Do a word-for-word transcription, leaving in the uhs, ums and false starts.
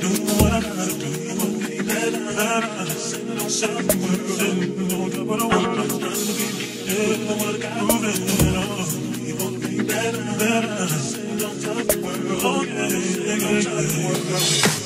Don't tell the world, don't tell the world.